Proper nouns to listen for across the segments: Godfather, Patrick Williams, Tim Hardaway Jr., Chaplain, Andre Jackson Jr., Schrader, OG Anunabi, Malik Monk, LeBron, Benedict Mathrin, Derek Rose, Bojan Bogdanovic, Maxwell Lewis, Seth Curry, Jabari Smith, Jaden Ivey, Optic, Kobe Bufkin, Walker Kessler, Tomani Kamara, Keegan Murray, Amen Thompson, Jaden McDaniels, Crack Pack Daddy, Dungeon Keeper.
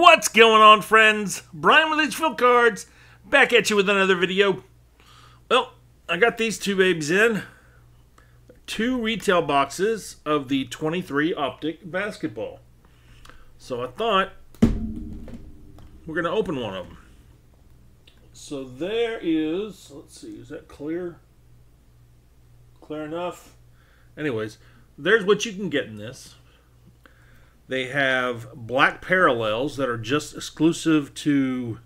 What's going on, friends? Brian with HvilleCards, back at you with another video. Well, I got these two babies in. Two retail boxes of the 23 Optic basketball. So I thought we're going to open one of them. So there is, let's see, is that clear? Clear enough? Anyways, there's what you can get in this. They have black parallels that are just exclusive to,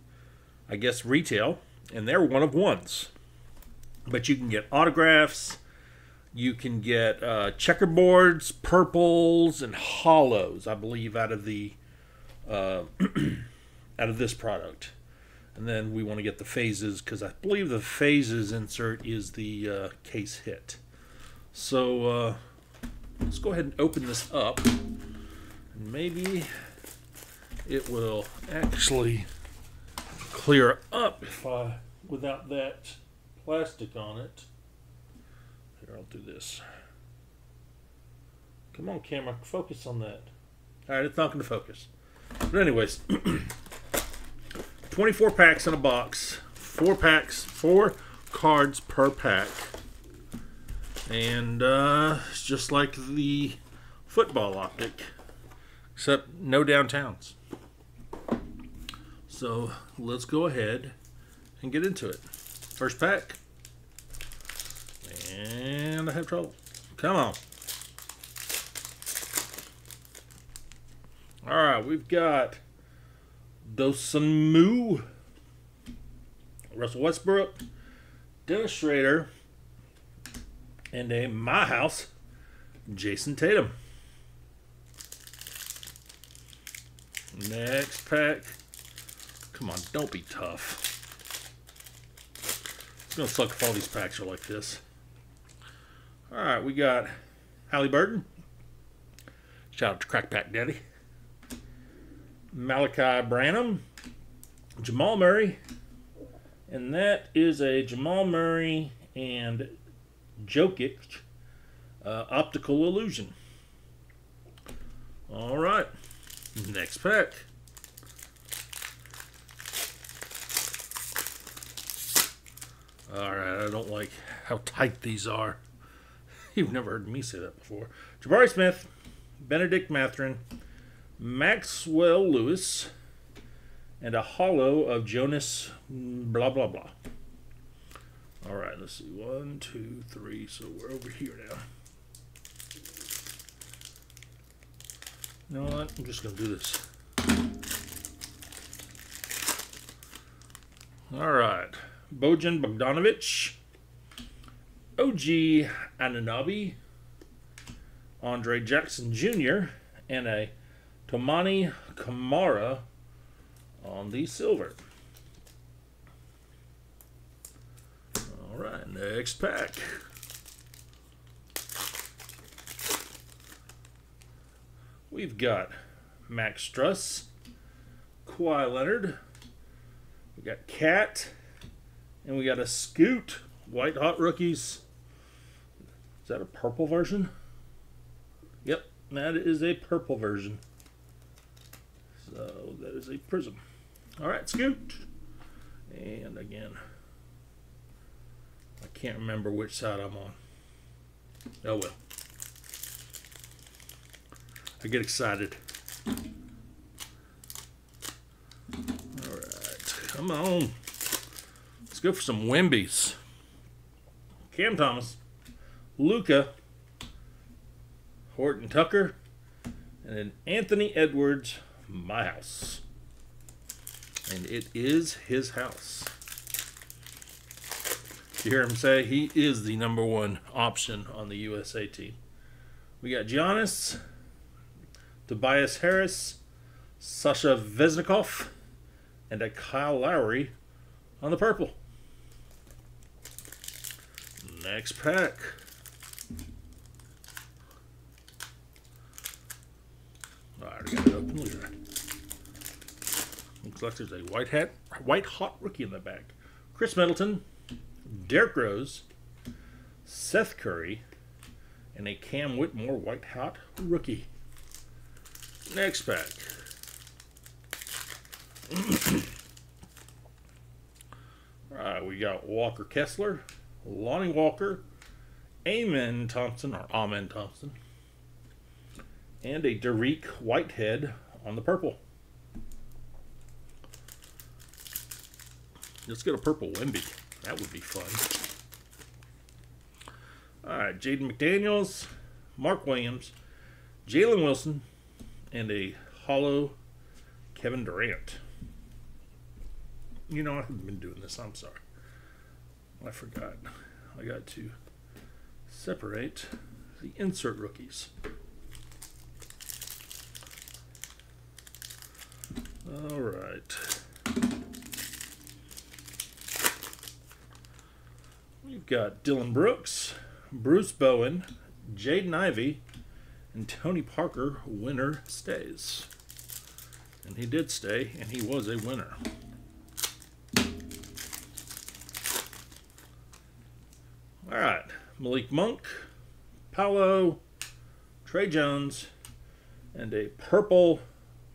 I guess, retail. And they're one of ones. But you can get autographs. You can get checkerboards, purples, and hollows, I believe, out of the out of this product. And then we want to get the phases, because I believe the phases insert is the case hit. So let's go ahead and open this up. Maybe it will actually clear up if I, without that plastic on it. Here, I'll do this. Come on, camera, focus on that. All right, it's not going to focus. But anyways, 24 packs in a box, 4 cards per pack. And it's just like the football Optic. Except no downtowns. So let's go ahead and get into it. First pack. And I have trouble. Come on. Alright, we've got Dosunmu, Russell Westbrook, Dennis Schrader, and a My House, Jason Tatum. Next pack. Come on, don't be tough. It's gonna suck if all these packs are like this. Alright, we got Halliburton. Shout out to Crack Pack Daddy. Malachi Branham. Jamal Murray. And that is a Jamal Murray and Jokic optical illusion. Alright. Next pack. Alright, I don't like how tight these are. You've never heard me say that before. Jabari Smith, Benedict Mathrin, Maxwell Lewis, and a hollow of Jonas blah blah blah. Alright, let's see. 1, 2, 3, so we're over here now. You know what? I'm just going to do this. Alright. Bojan Bogdanovic. OG Anunabi. Andre Jackson Jr. And a Tomani Kamara on the silver. Alright, next pack. We've got Max Strus, Kawhi Leonard, we got Cat, and we got a Scoot, White Hot Rookies. Is that a purple version? Yep, that is a purple version. So that is a prism. Alright, Scoot. And again, I can't remember which side I'm on. Oh well. I get excited. Alright, come on. Let's go for some Wembies. Cam Thomas, Luca, Horton Tucker, and an Anthony Edwards, My House. And it is his house. You hear him say he is the #1 option on the USA team. We got Giannis, Tobias Harris, Sasha Vesnikov, and a Kyle Lowry on the purple. Next pack. Alright, I got it open. Look at that. Looks like there's a white hot rookie in the back. Chris Middleton, Derek Rose, Seth Curry, and a Cam Whitmore white hot rookie. Next pack. All right, we got Walker Kessler, Lonnie Walker, Amen Thompson, or Amen Thompson, and a Derek Whitehead on the purple. Let's get a purple Wemby. That would be fun. All right, Jaden McDaniels, Mark Williams, Jalen Wilson, and a hollow Kevin Durant. You know, I haven't been doing this. I'm sorry. I forgot. I got to separate the insert rookies. All right. We've got Dylan Brooks, Bruce Bowen, Jaden Ivey, and Tony Parker. Winner stays. And he did stay, and he was a winner. All right, Malik Monk, Paolo, Trey Jones, and a purple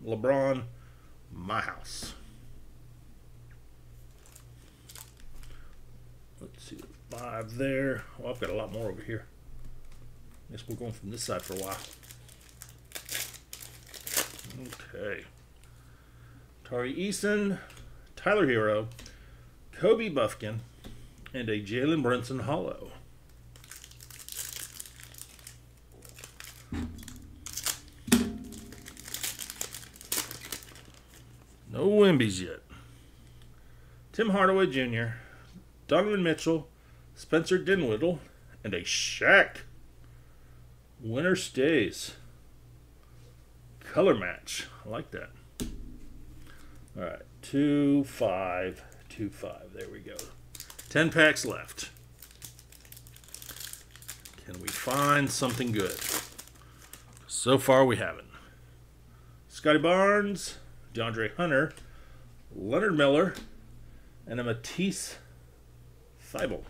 LeBron Myhouse. Let's see, 5 there. Oh, I've got a lot more over here. I guess we're going from this side for a while. Okay. Tari Eason, Tyler Hero, Kobe Bufkin, and a Jalen Brunson hollow. No Wembies yet. Tim Hardaway Jr., Donovan Mitchell, Spencer Dinwiddie, and a Shaq. Winner stays. Color match. I like that. All right, 2, 5, 2, 5. There we go. 10 packs left. Can we find something good? So far, we haven't. Scotty Barnes, DeAndre Hunter, Leonard Miller, and a Matisse Thybulle.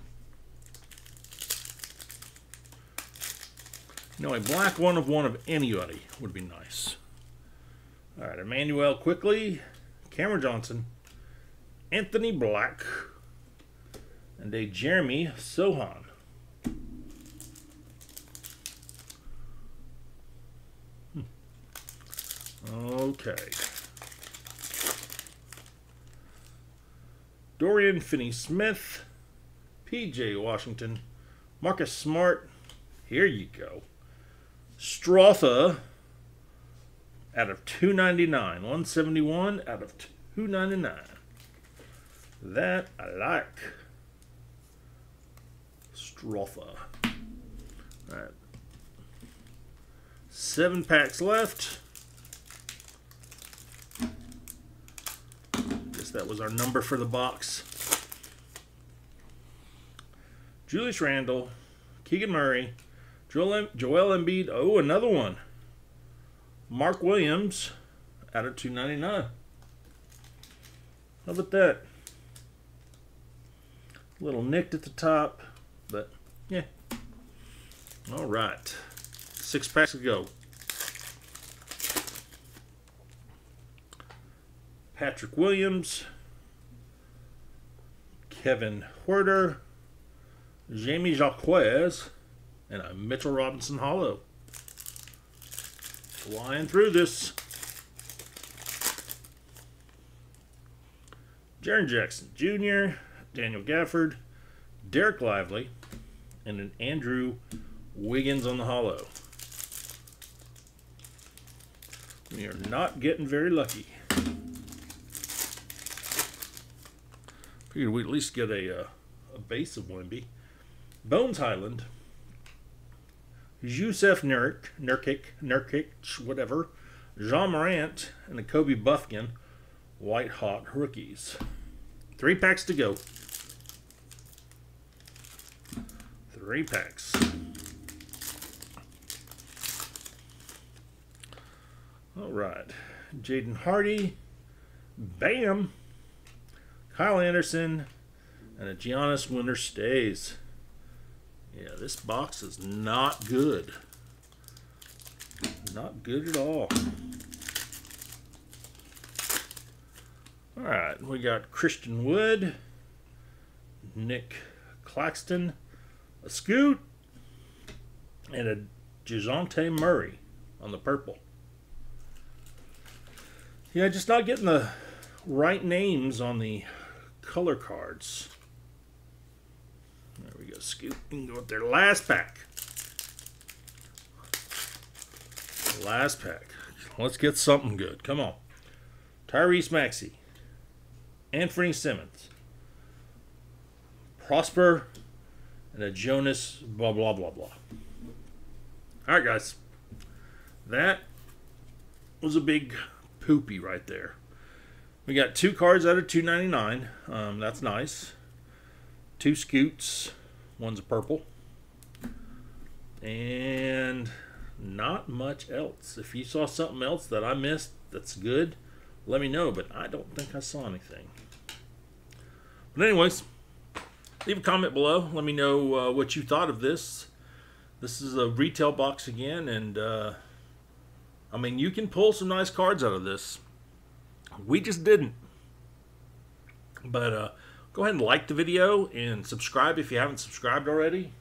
You know, a black one of anybody would be nice. All right, Emmanuel Quickly, Cameron Johnson, Anthony Black, and a Jeremy Sohan. Okay. Dorian Finney-Smith, P.J. Washington, Marcus Smart. Here you go. Strotha out of 299. 171 out of 299. That I like. Strotha. All right. 7 packs left. Guess that was our number for the box. Julius Randle, Keegan Murray, Joel Embiid. Oh, another one. Mark Williams out of 299. How about that? A little nicked at the top, but yeah. All right. 6 packs to go. Patrick Williams, Kevin Huerter, Jamie Jacquez, and a Mitchell Robinson hollow. Flying through this. Jaren Jackson Jr., Daniel Gafford, Derek Lively, and an Andrew Wiggins on the hollow. We are not getting very lucky. Figured we'd at least get a base of Wemby. Bones Highland, Jusuf Nurkic, whatever, Ja Morant, and the Kobe Bufkin, White Hot Rookies. 3 packs to go. 3 packs. All right. Jaden Hardy, Bam, Kyle Anderson, and a Giannis. Winner stays. Yeah, this box is not good. Not good at all. All right, we got Christian Wood, Nick Claxton, a Scoot, and a DeJounte Murray on the purple. Yeah, just not getting the right names on the color cards. There we go, Scoot. You can go with their last pack. Last pack. Let's get something good. Come on. Tyrese Maxey. Anthony Simmons. Prosper. And a Jonas blah, blah, blah, blah. All right, guys. That was a big poopy right there. We got 2 cards out of 299. That's nice. 2 Scoots. One's a purple. And not much else. If you saw something else that I missed that's good, let me know, but I don't think I saw anything. But anyways, leave a comment below. Let me know what you thought of this. This is a retail box again, and I mean, you can pull some nice cards out of this. We just didn't. But go ahead and like the video and subscribe if you haven't subscribed already.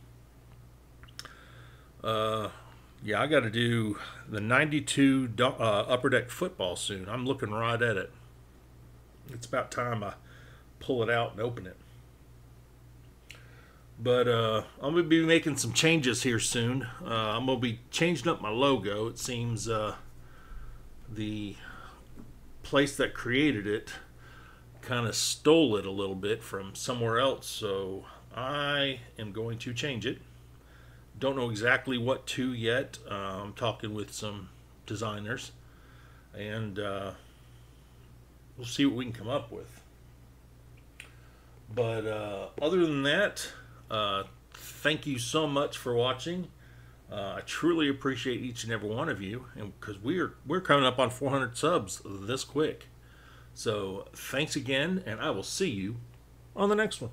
Yeah, I got to do the 92 Upper Deck football soon. I'm looking right at it. It's about time I pull it out and open it. But I'm going to be making some changes here soon. I'm going to be changing up my logo. It seems the place that created it kind of stole it a little bit from somewhere else. So I am going to change it. Don't know exactly what to yet. I'm talking with some designers, and we'll see what we can come up with. But other than that, thank you so much for watching. I truly appreciate each and every one of you, and because we're coming up on 400 subs this quick. So thanks again, and I will see you on the next one.